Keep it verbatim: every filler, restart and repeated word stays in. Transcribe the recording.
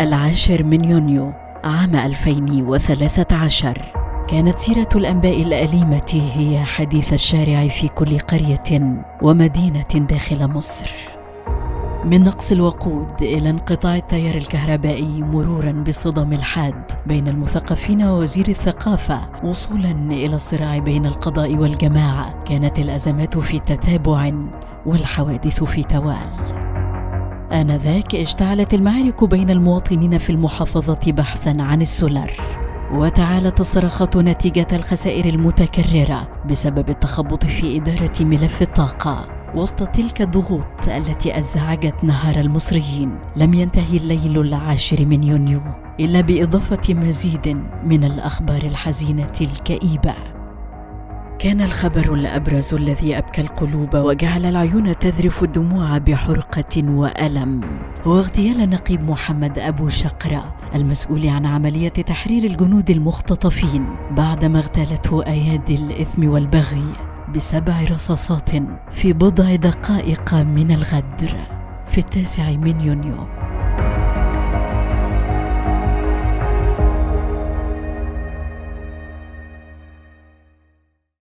العاشر من يونيو عام ألفين وثلاثة عشر. كانت سيرة الأنباء الأليمة هي حديث الشارع في كل قرية ومدينة داخل مصر، من نقص الوقود إلى انقطاع التيار الكهربائي، مروراً بالصدام الحاد بين المثقفين ووزير الثقافة، وصولاً إلى الصراع بين القضاء والجماعة. كانت الأزمات في تتابع والحوادث في توال. آنذاك اشتعلت المعارك بين المواطنين في المحافظة بحثاً عن السولر، وتعالت الصراخة نتيجة الخسائر المتكررة بسبب التخبط في إدارة ملف الطاقة. وسط تلك الضغوط التي أزعجت نهار المصريين، لم ينتهي الليل العاشر من يونيو إلا بإضافة مزيد من الأخبار الحزينة الكئيبة. كان الخبر الأبرز الذي أبكى القلوب وجعل العيون تذرف الدموع بحرقة وألم هو اغتيال نقيب محمد أبو شقرة، المسؤول عن عملية تحرير الجنود المختطفين بعدما اغتالته أيادي الإثم والبغي بسبع رصاصات في بضع دقائق من الغدر في التاسع من يونيو.